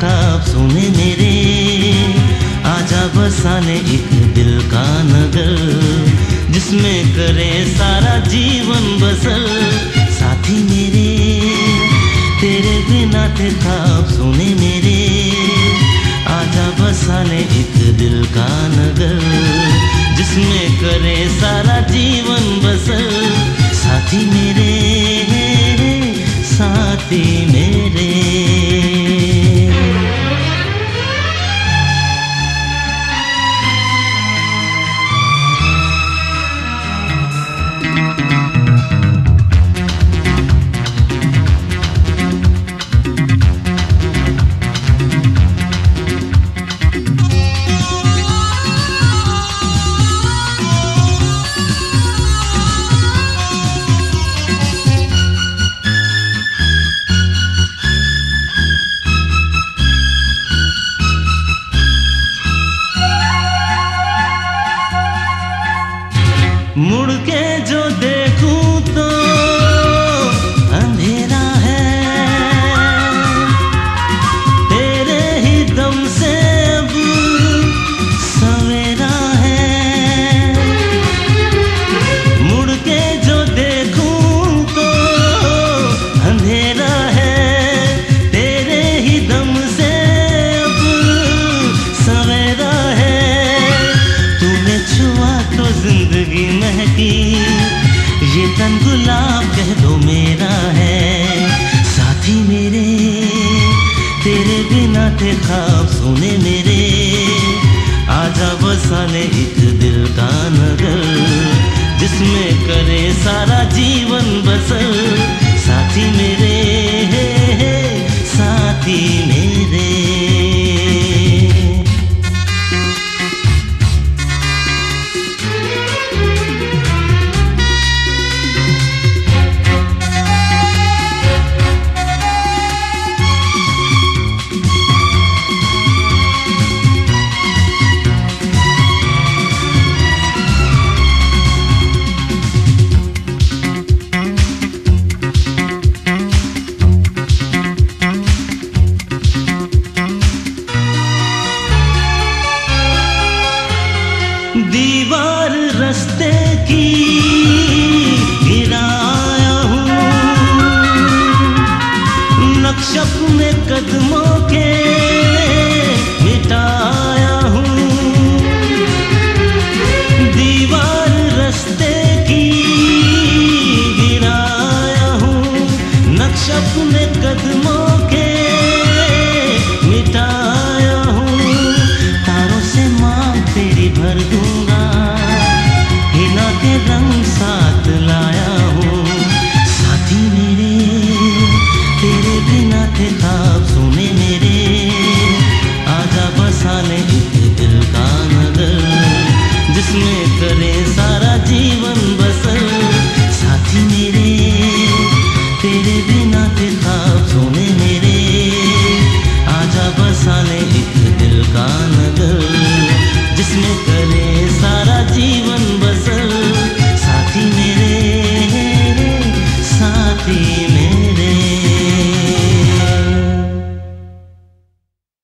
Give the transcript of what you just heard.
किताब सुने मेरे, आजा बसाने एक दिल का नगर, जिसमें करे सारा जीवन बसर। साथी मेरे तेरे बिना थे ख्वाब सुने मेरे, आजा बसाने एक दिल का नगर, जिसमें करे सारा जीवन बसर। साथी मेरे, साथी मेरे। मुड़ के जो देखूं तो अंधेरा है, तेरे ही दम से अब सवेरा है। मुड़ के जो देखूं तो अंधेरा है, तेरे ही दम से अब सवेरा है। तूने छुआ तो जिंदगी महकी, ये तन गुलाब कह दो मेरा है। साथी मेरे तेरे बिना थे ख्वाब सुने मेरे, आजा बसाने एक दिल का नगर, जिसमें करे सारा जीवन बसर। साथी मेरे, साथी मेरे।